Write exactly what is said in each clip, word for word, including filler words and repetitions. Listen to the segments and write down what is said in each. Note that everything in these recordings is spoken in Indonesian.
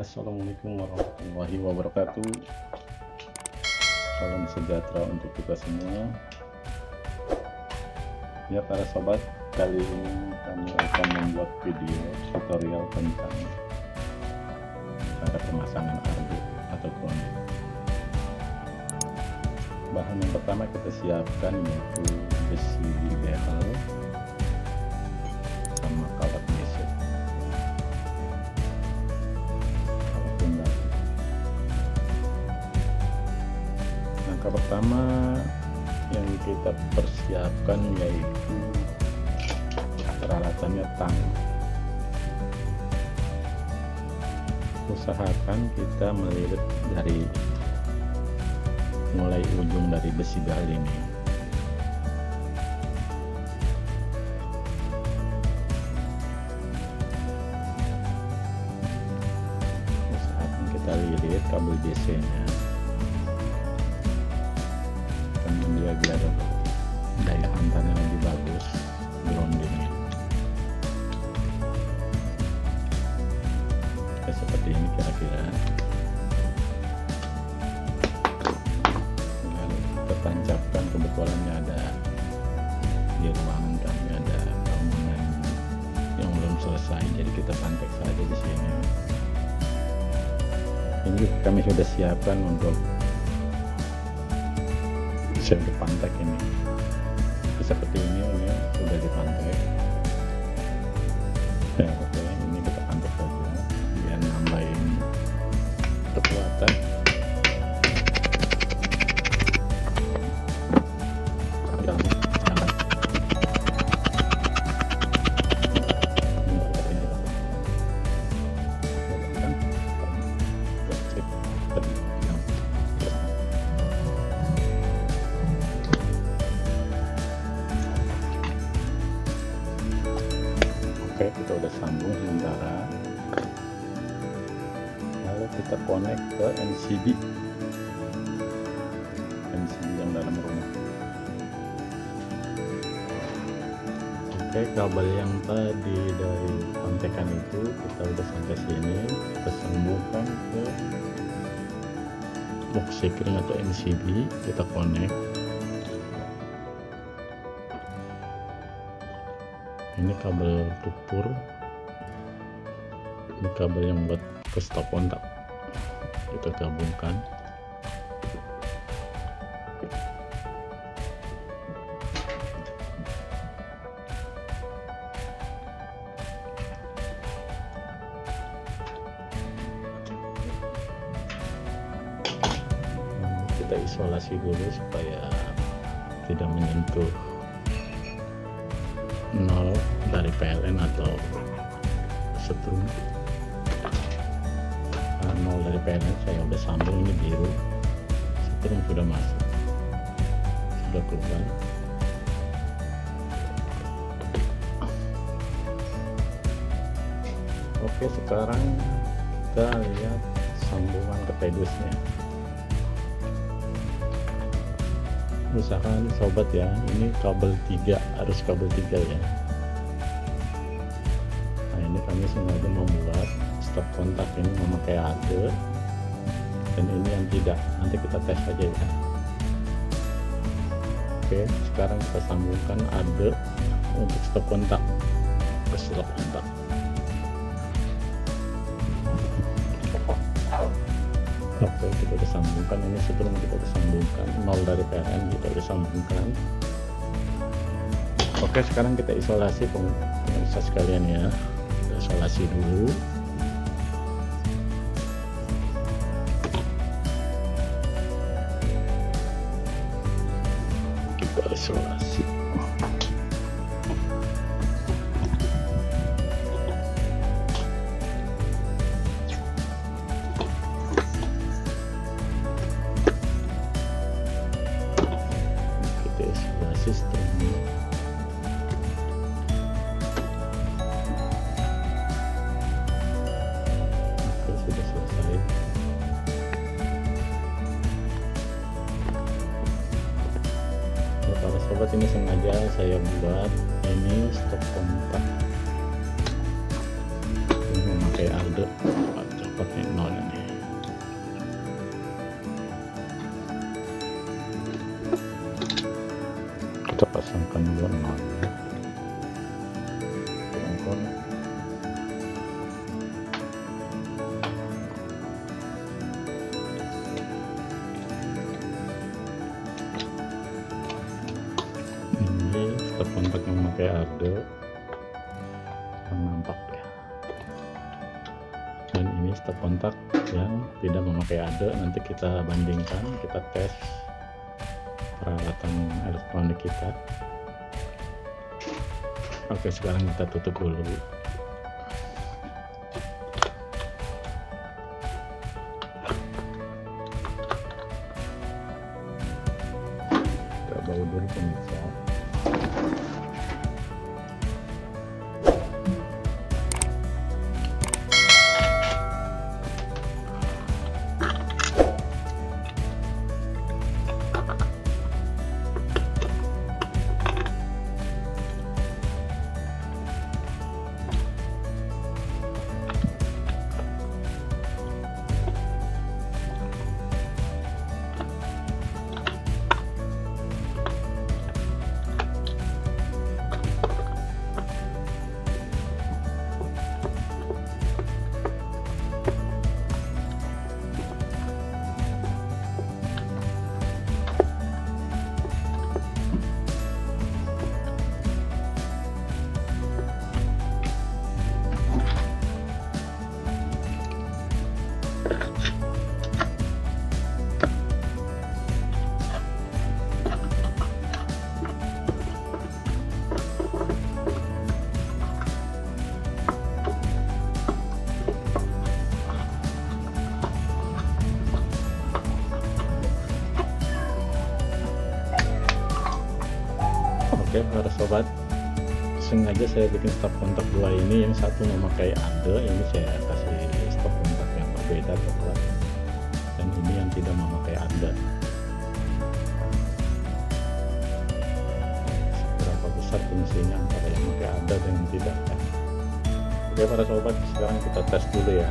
Assalamualaikum warahmatullahi wabarakatuh. Salam sejahtera untuk kita semua. Ya para sobat, kali ini kami akan membuat video tutorial tentang cara pemasangan arde atau konde. Bahan yang pertama kita siapkan yaitu besi behel sama kawat meset. Langkah pertama yang kita persiapkan yaitu peralatannya tangguh. Usahakan kita melilit dari mulai ujung dari besi behel ini. Usahakan kita lilit kabel D C-nya. Dia biar daya hantarnya lebih bagus groundingnya. Oke, seperti ini kira-kira. Lalu kita tancapkan, kebetulannya ada di ruangan kami ada bangunan yang belum selesai, jadi kita tancap saja di sini. Ini kami sudah siapkan untuk yang dipantek ini, seperti ini ini sudah dipantek. Nah, oke, ini kita pantek saja biar nambahin kekuatan. Oke, kita udah sambung sementara, lalu kita connect ke M C B M C B yang dalam rumah. Oke, kabel yang tadi dari kontekan itu kita udah sampai sini, kita sambungkan ke box kering atau M C B, kita connect. Ini kabel tupur, ini kabel yang buat ke stop kontak, kita gabungkan. Kita isolasi dulu supaya tidak menyentuh nol dari P L N atau setrum. Nah, nol dari P L N saya udah sambung, ini biru, setrum sudah masuk, sudah keluar. Oke, sekarang kita lihat sambungan ke pedusnya. Usahakan sobat ya, ini kabel tiga, harus kabel tiga ya. Nah, ini kami sengaja membuat stop kontak ini memakai ARDE dan ini yang tidak, nanti kita tes aja ya. Oke, sekarang kita sambungkan ARDE untuk stop kontak ke stop kontak. Oke, kita udah sambungkan, ini sebelum kita udah sambungkan nol dari P L N, kita udah sambungkan. Oke, sekarang kita isolasi pemirsa sekalian ya, kita isolasi dulu. Kita isolasi. Sobat, ini sengaja saya buat ini stop kontak, ini memakai ARDE. porque no le negué. ¿Qué está pasando con el normal? Ini terkontak yang memakai ARDE nampak ya, dan ini terkontak yang tidak memakai ARDE. Nanti kita bandingkan, kita tes peralatan elektronik kita. Oke, sekarang kita tutup dulu. Kita bawa dulu pemirsa. Oke, para sobat, sengaja saya bikin stop kontak dua ini, yang satu memakai ARDE, ini saya kasih stop kontak yang berbeda coklat, dan ini yang tidak memakai ARDE. Berapa besar fungsinya antara yang memakai ARDE dan yang tidak? Oke para sobat, sekarang kita tes dulu ya.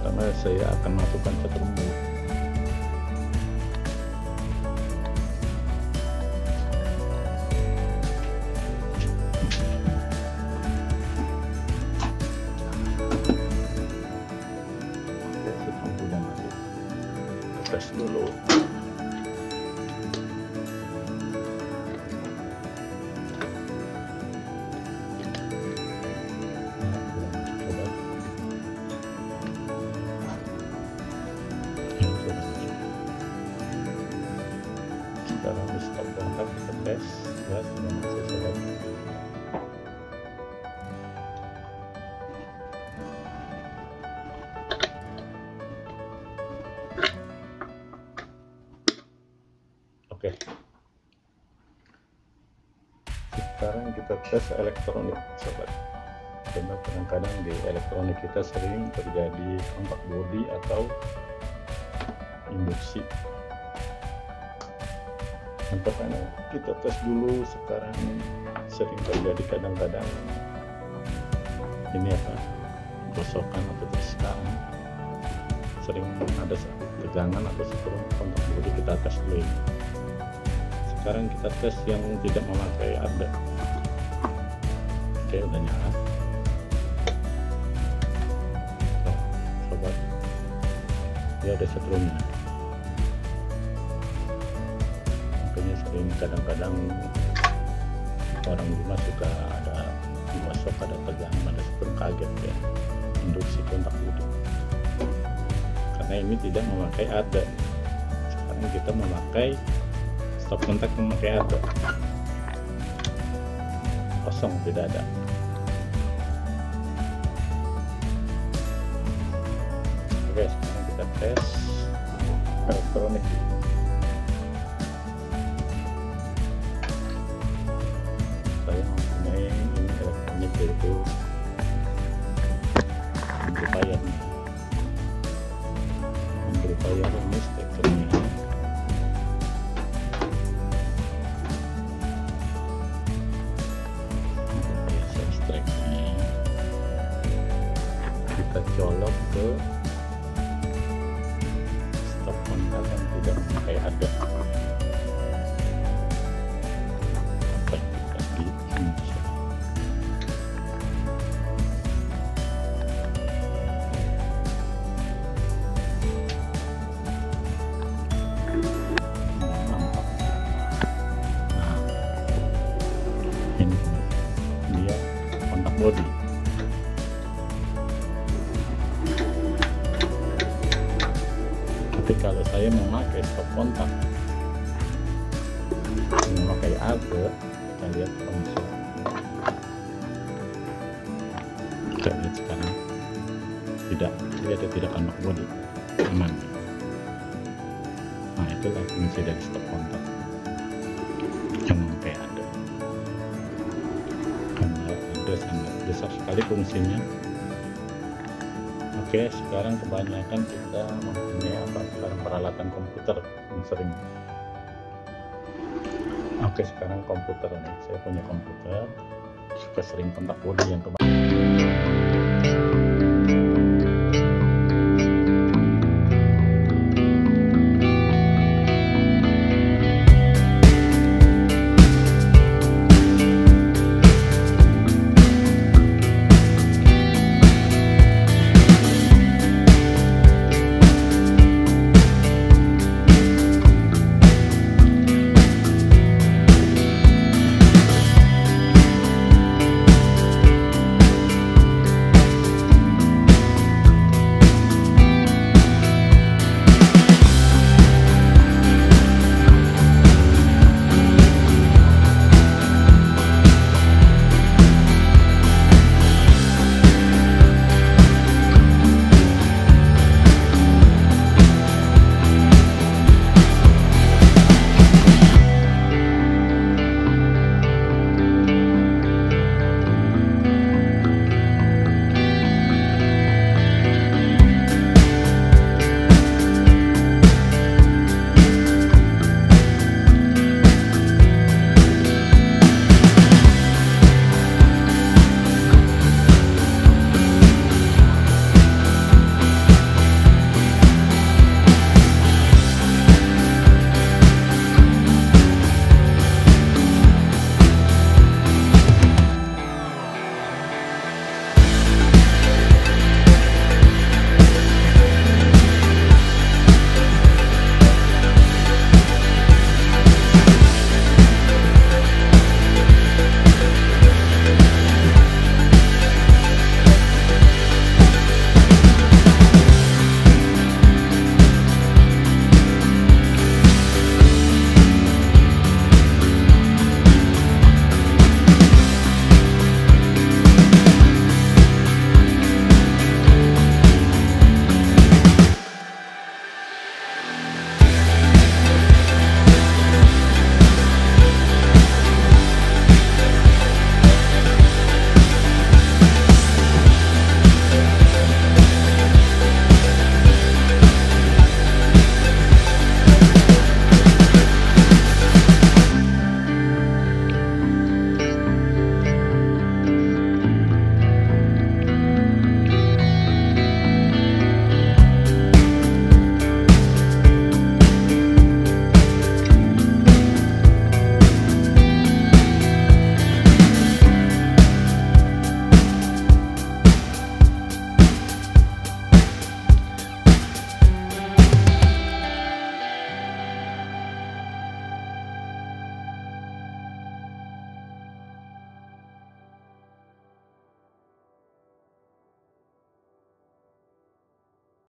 Pertama saya akan masukkan ke terumbu. Dulu kita langsung stop kontak, kita tes ya, sudah masuk sobat. Oke. Sekarang kita tes elektronik sobat, karena kadang-kadang di elektronik kita sering terjadi kontak bodi atau induksi. Untuk kita tes dulu sekarang, sering terjadi kadang-kadang ini apa, gosokan atau tersikaan, sering ada tegangan atau sebelum kontak bodi. Kita tes dulu. Sekarang kita tes yang tidak memakai ARDE. Oke, udah nyala. Tuh, sobat, dia ada setrumnya. Makanya sering kadang-kadang orang rumah suka ada masuk, ada tegangan, ada setrum, kaget ya, induksi kontak bodi. Karena ini tidak memakai ARDE. Sekarang kita memakai stop kontak memakai ARDE. Kosong, tidak ada. Oke, sekarang kita tes elektronik. Saya mempunyai ini elektronik, yaitu amplifier. Amplifier ini strukturnya acción, eh, acción. Body. Tapi kalau saya memakai stop kontak, memakai ARDE, kita lihat fungsi. Kita lihat sekarang tidak, jadi ada tidak anak body, aman. Nah itulah fungsi dari stop kontak. Besar sekali fungsinya. Oke, sekarang kebanyakan kita mempunyai apa sekarang peralatan komputer yang sering. Oke, sekarang komputer nih, saya punya komputer suka sering kontak body yang kebanyakan.